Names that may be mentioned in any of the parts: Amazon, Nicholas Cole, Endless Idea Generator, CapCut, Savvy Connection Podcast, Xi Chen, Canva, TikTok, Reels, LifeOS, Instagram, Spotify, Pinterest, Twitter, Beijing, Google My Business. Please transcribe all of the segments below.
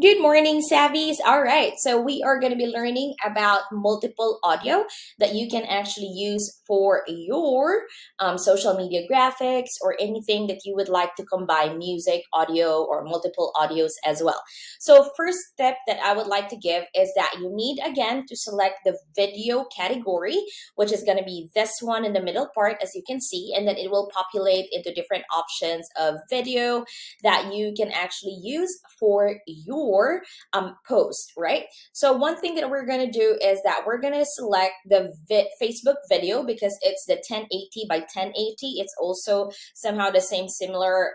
Good morning, Savvies. All right, so we are going to be learning about multiple audio that you can actually use for your social media graphics or anything that you would like to combine music, audio, or multiple audios as well. So first step that I would like to give is that you need, again, to select the video category, which is going to be this one in the middle part, as you can see, and then it will populate into different options of video that you can actually use for your post, right? So one thing that we're going to do is that we're going to select the Facebook video because it's the 1080 by 1080. It's also somehow the same similar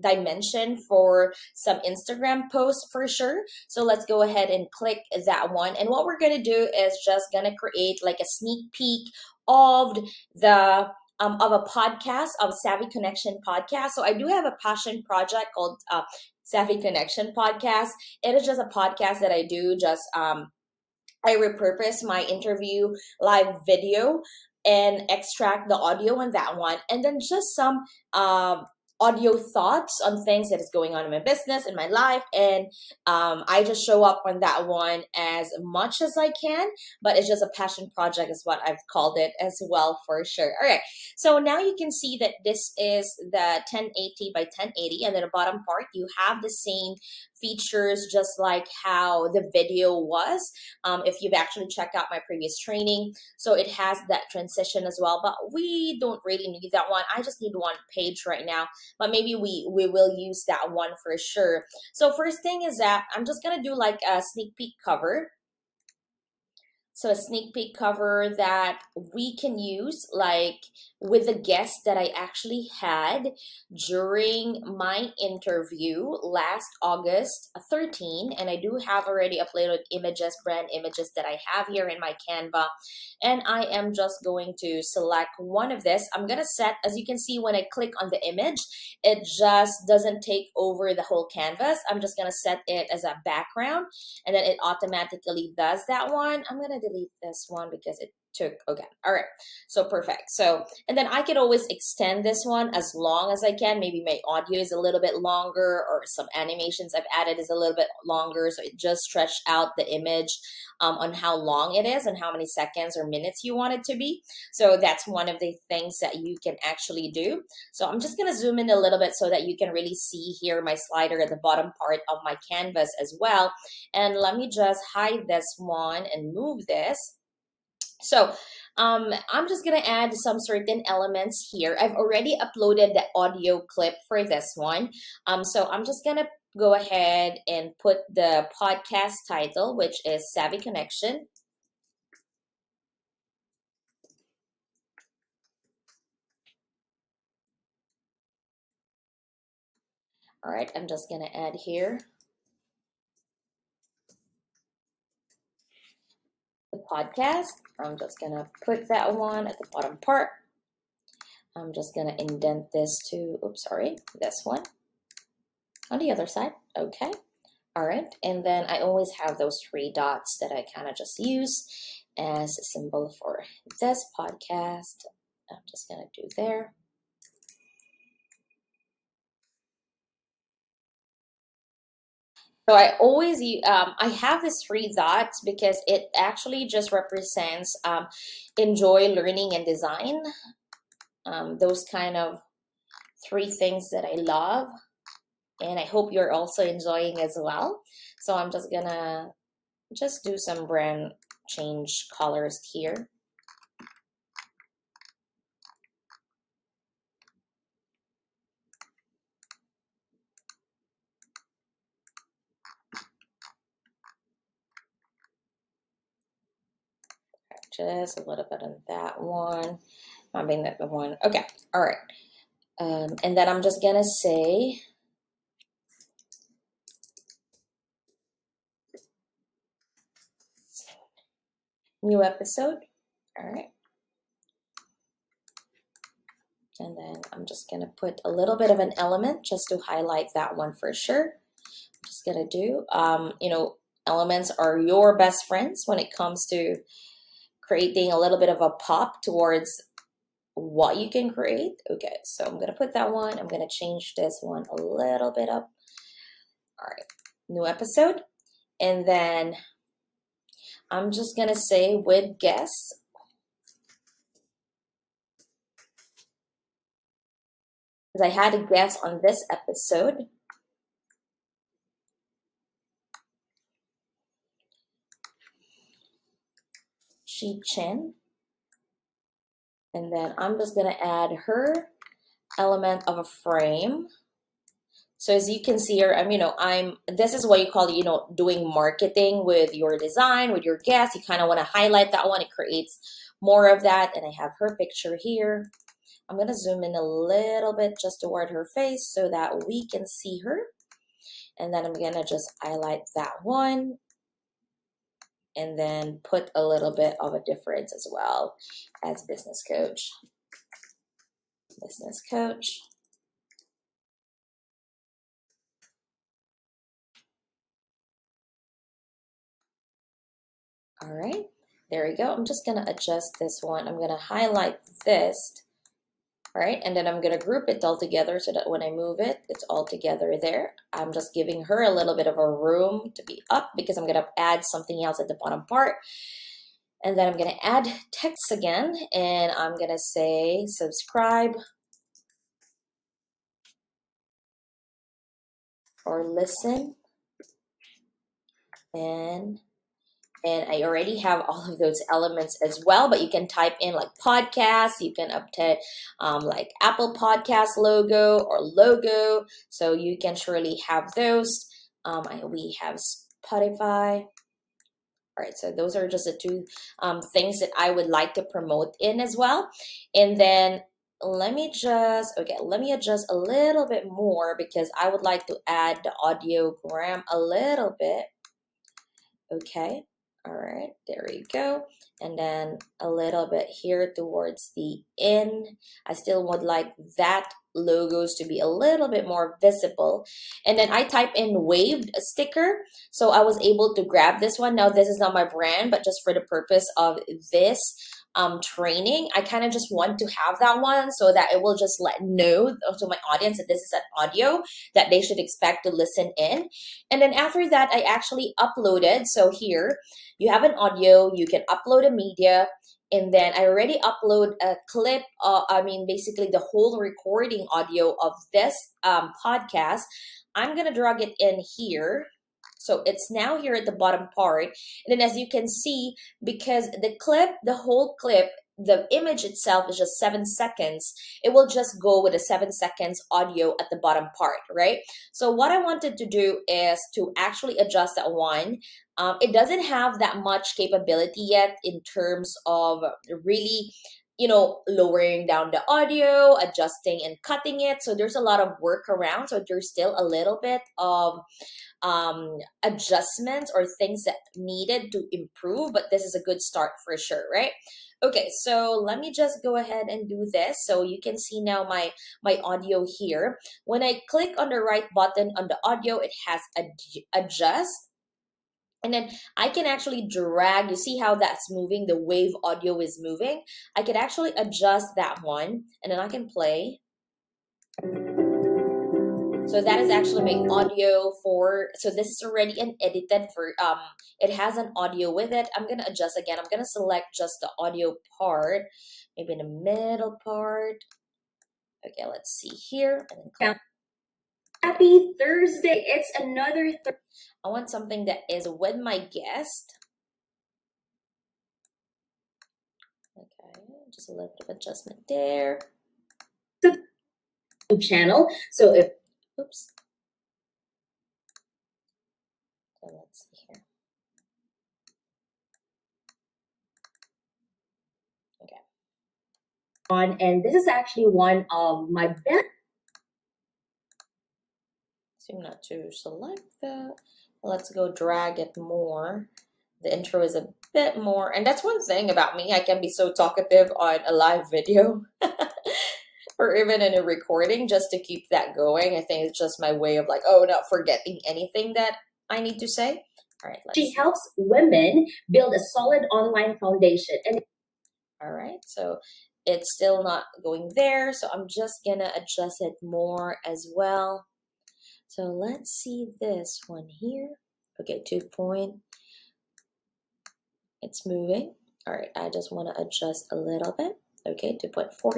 dimension for some Instagram posts for sure. So let's go ahead and click that one. And what we're going to do is just going to create like a sneak peek of the of a podcast, of Savvy Connection Podcast. So I do have a passion project called Savvy Connection Podcast. It is just a podcast that I do. Just I repurpose my interview live video and extract the audio on that one, and then just some audio thoughts on things that is going on in my business, in my life, and I just show up on that one as much as I can, but it's just a passion project is what I've called it as well for sure. All right, so now you can see that this is the 1080 by 1080, and then the bottom part, you have the same features just like how the video was, if you've actually checked out my previous training. So it has that transition as well, but we don't really need that one. I just need one page right now, but maybe we will use that one for sure. So first thing is that I'm just gonna do like a sneak peek cover. So a sneak peek cover that we can use like with the guest that I actually had during my interview last August 13. And I do have already uploaded images, brand images that I have here in my Canva. And I am just going to select one of this. I'm gonna set, as you can see, when I click on the image, it just doesn't take over the whole canvas. I'm just gonna set it as a background and then it automatically does that one. I'm gonna delete this one because it took, okay, all right, so perfect. So, and then I could always extend this one as long as I can. Maybe my audio is a little bit longer or some animations I've added is a little bit longer, so it just stretched out the image on how long it is and how many seconds or minutes you want it to be. So that's one of the things that you can actually do. So I'm just gonna zoom in a little bit so that you can really see here my slider at the bottom part of my canvas as well. And let me just hide this one and move this. So I'm just gonna add some certain elements here. I've already uploaded the audio clip for this one. So I'm just gonna go ahead and put the podcast title, which is Savvy Connection. All right, I'm just gonna add here the podcast. I'm just gonna put that one at the bottom part. I'm just gonna indent this to, oops, sorry, this one on the other side. Okay, all right, and then I always have those three dots that I kind of just use as a symbol for this podcast. I'm just gonna do there. So I always, I have these three dots because it actually just represents enjoy learning and design. Those kind of three things that I love. And I hope you're also enjoying as well. So I'm just gonna just do some brand change colors here. Just a little bit on that one. I mean that the one. Okay, all right. And then I'm just gonna say new episode. All right. And then I'm just gonna put a little bit of an element just to highlight that one for sure. I'm just gonna do, you know, elements are your best friends when it comes to creating a little bit of a pop towards what you can create. Okay, so I'm gonna put that one. I'm gonna change this one a little bit up. All right, new episode. And then I'm just gonna say with guests, because I had a guest on this episode. Xi Chen. And then I'm just gonna add her element of a frame. So as you can see here, this is what you call, doing marketing with your design, with your guest. You kind of want to highlight that one. It creates more of that. And I have her picture here. I'm going to zoom in a little bit just toward her face so that we can see her. And then I'm going to just highlight that one and then put a little bit of a difference as well as business coach. Business coach. All right, there we go. I'm just gonna adjust this one. I'm gonna highlight this, all right? And then I'm gonna group it all together so that when I move it, it's all together there. I'm just giving her a little bit of a room to be up because I'm gonna add something else at the bottom part. And then I'm gonna add text again, and I'm gonna say subscribe or listen. And I already have all of those elements as well, but you can type in like podcasts, you can update like Apple Podcast logo or logo. So you can surely have those. We have Spotify. All right, so those are just the two things that I would like to promote in as well. And then let me adjust a little bit more because I would like to add the audiogram a little bit. Okay. All right, there we go. And then a little bit here towards the end. I still would like that logos to be a little bit more visible. And then I type in waved sticker. So I was able to grab this one. Now this is not my brand, but just for the purpose of this training, I kind of just want to have that one so that it will just let know to my audience that this is an audio that they should expect to listen in. And then after that, I actually uploaded. So here you have an audio, you can upload a media, and then I already upload a clip, basically the whole recording audio of this podcast. I'm gonna drag it in here. So it's now here at the bottom part. And then as you can see, because the whole clip, the image itself is just 7 seconds, it will just go with a 7 seconds audio at the bottom part, right? So what I wanted to do is to actually adjust that one. It doesn't have that much capability yet in terms of really, lowering down the audio, adjusting and cutting it. So there's a lot of work around. So there's still a little bit of adjustments or things that needed to improve, but this is a good start for sure, right? Okay, so let me just go ahead and do this. So you can see now my audio here. When I click on the right button on the audio, it has adjust. And then I can actually drag, you see how that's moving, the wave audio is moving. I could actually adjust that one and then I can play. So that is actually my audio so this is already an edited it has an audio with it. I'm gonna adjust again. I'm gonna select just the audio part, maybe in the middle part. Okay, let's see here. And then click. Happy Thursday, it's another Thursday. I want something that is with my guest. Okay, just a little bit of adjustment there. Channel, so if, oops. Okay, let's see here. Okay. And this is actually one of my best. Seem not to select that. Let's go drag it more. The intro is a bit more, and that's one thing about me. I can be so talkative on a live video or even in a recording just to keep that going. I think it's just my way of like, oh, not forgetting anything that I need to say. All right. She helps women build a solid online foundation. And all right. So it's still not going there. So I'm just gonna adjust it more as well. So let's see this one here. Okay, 2 point. It's moving. All right, I just want to adjust a little bit. Okay, 2.40.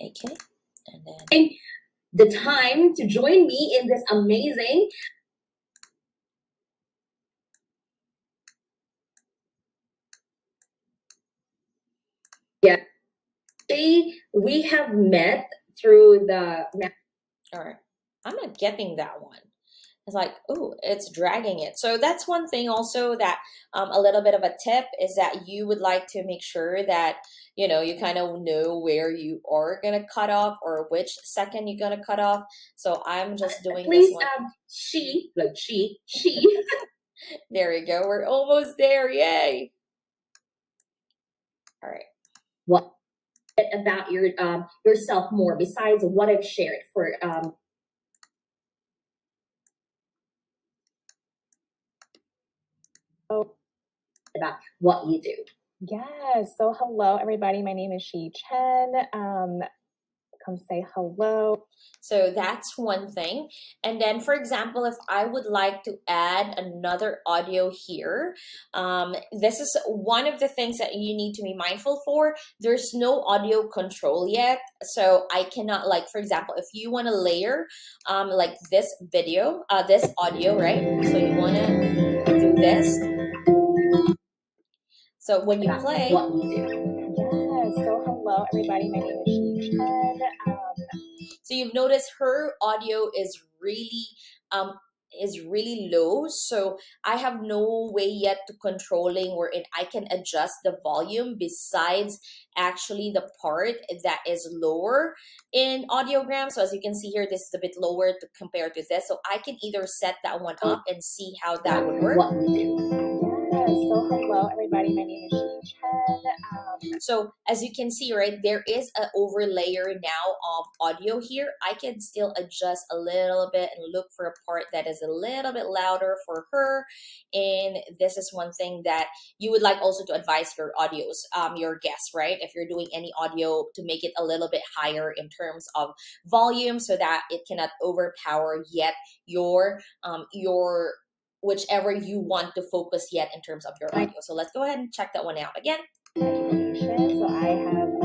Okay, and then the time to join me in this amazing. Yeah, we have met through the. All right, I'm not getting that one. It's like, oh, it's dragging it. So that's one thing also that a little bit of a tip is that you would like to make sure that, you know, you kind of know where you are going to cut off or which second you're going to cut off. So I'm just doing this one. She, like she. There we go. We're almost there. Yay. All right. What about your yourself more besides what I've shared for about what you do. Yes. So hello, everybody. My name is Xi Chen. Come say hello. So that's one thing. And then, for example, if I would like to add another audio here, this is one of the things that you need to be mindful for. There's no audio control yet. So I cannot, like, for example, if you want to layer like this video, this audio, right? So you want to do this. So when you play, what you do. So hello, everybody. My name is Xi Chen. So you've noticed her audio is really low. So I have no way yet to controlling where I can adjust the volume besides actually the part that is lower in audiogram. So as you can see here, this is a bit lower to compare to this. So I can either set that one up and see how that would work. What we do. So hello, everybody. My name is Xi Chen. So as you can see, right, there is an overlayer now of audio here. I can still adjust a little bit and look for a part that is a little bit louder for her. And this is one thing that you would like also to advise your audios, your guests, right? If you're doing any audio, to make it a little bit higher in terms of volume so that it cannot overpower yet your whichever you want to focus yet in terms of your audio. So let's go ahead and check that one out again. Education. So I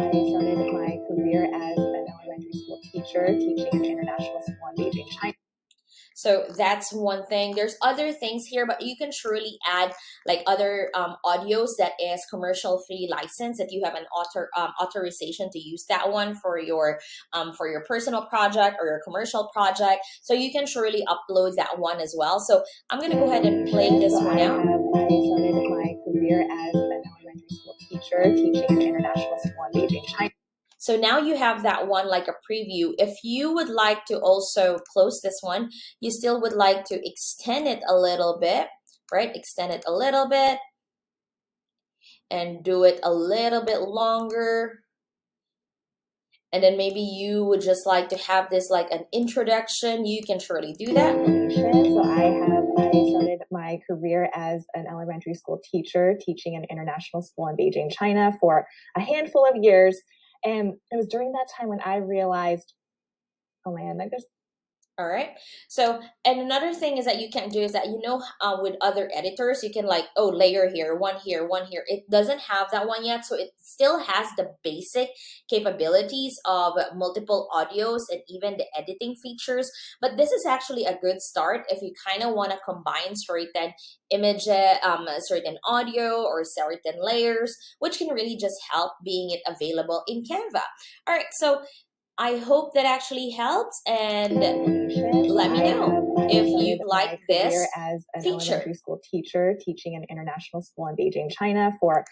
started my career as an elementary school teacher, teaching in international school in Beijing, China. So that's one thing. There's other things here, but you can surely add like other audios that is commercial free license if you have an authorization to use that one for your personal project or your commercial project. So you can surely upload that one as well. So I'm gonna go ahead and play this one out. I started my career as an elementary school teacher, teaching in international school in Beijing, China. So now you have that one like a preview. If you would like to also close this one, you still would like to extend it a little bit, right? Extend it a little bit and do it a little bit longer. And then maybe you would just like to have this like an introduction. You can surely do that. So I started my career as an elementary school teacher, teaching in international school in Beijing, China for a handful of years. And it was during that time when I realized, oh man, I just. All right. So, and another thing is that you can do is that, you know, with other editors, you can like, oh, layer here, one here, one here. It doesn't have that one yet. So it still has the basic capabilities of multiple audios and even the editing features. But this is actually a good start if you kind of want to combine certain images, certain audio or certain layers, which can really just help being it available in Canva. All right. So I hope that actually helps, and let me know if you like this feature. As an elementary school teacher, teaching in international school in Beijing, China for